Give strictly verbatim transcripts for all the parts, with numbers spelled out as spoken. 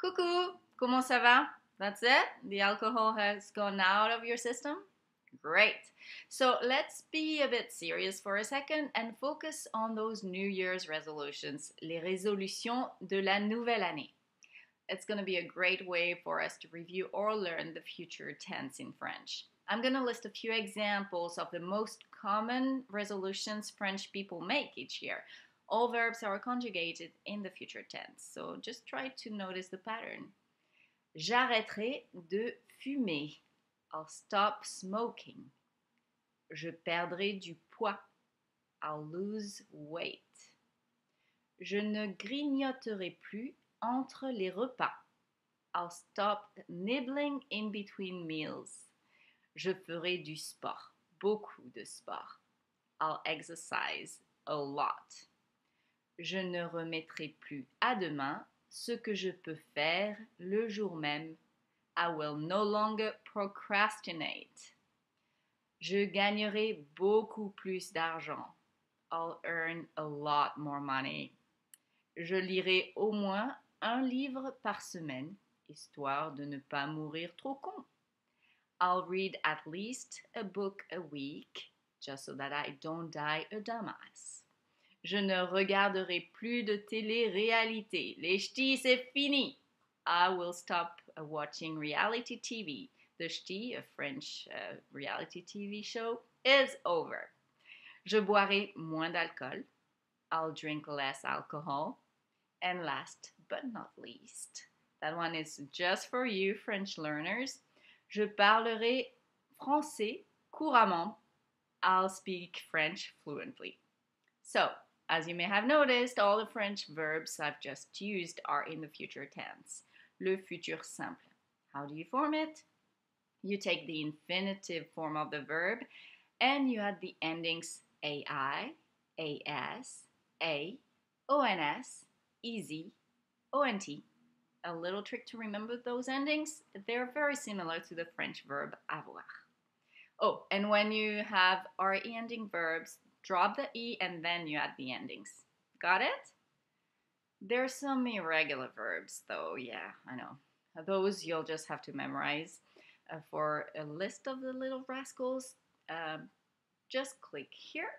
Coucou! Comment ça va? That's it. The alcohol has gone out of your system. Great. So let's be a bit serious for a second and focus on those New Year's resolutions, les résolutions de la nouvelle année. It's going to be a great way for us to review or learn the future tense in French. I'm going to list a few examples of the most common resolutions French people make each year. All verbs are conjugated in the future tense, so just try to notice the pattern. J'arrêterai de fumer. I'll stop smoking. Je perdrai du poids. I'll lose weight. Je ne grignoterai plus entre les repas. I'll stop nibbling in between meals. Je ferai du sport. Beaucoup de sport. I'll exercise a lot. Je ne remettrai plus à demain ce que je peux faire le jour même. I will no longer procrastinate. Je gagnerai beaucoup plus d'argent. I'll earn a lot more money. Je lirai au moins un livre par semaine, histoire de ne pas mourir trop con. I'll read at least a book a week, just so that I don't die a dumbass. Je ne regarderai plus de télé-réalité. Les ch'tis, c'est fini. I will stop watching reality T V. The ch'ti, a French uh, reality T V show, is over. Je boirai moins d'alcool. I'll drink less alcohol. And last but not least, that one is just for you, French learners. Je parlerai français couramment. I'll speak French fluently. So, as you may have noticed, all the French verbs I've just used are in the future tense, le futur simple. How do you form it? You take the infinitive form of the verb and you add the endings ai, as, a, ons, easy, ont. A little trick to remember those endings, they're very similar to the French verb avoir. Oh, and when you have re ending verbs, drop the E and then you add the endings. Got it? There's some irregular verbs though, yeah, I know. Those you'll just have to memorize. Uh, for a list of the little rascals, uh, just click here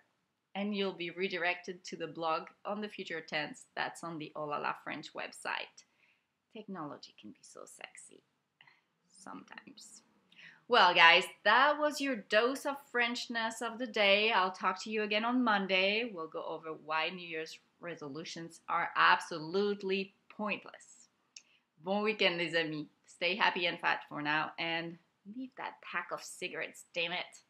and you'll be redirected to the blog on the future tense that's on the Oh La La French website. Technology can be so sexy, sometimes. Well, guys, that was your dose of Frenchness of the day. I'll talk to you again on Monday. We'll go over why New Year's resolutions are absolutely pointless. Bon weekend, les amis. Stay happy and fat for now, and leave that pack of cigarettes, damn it.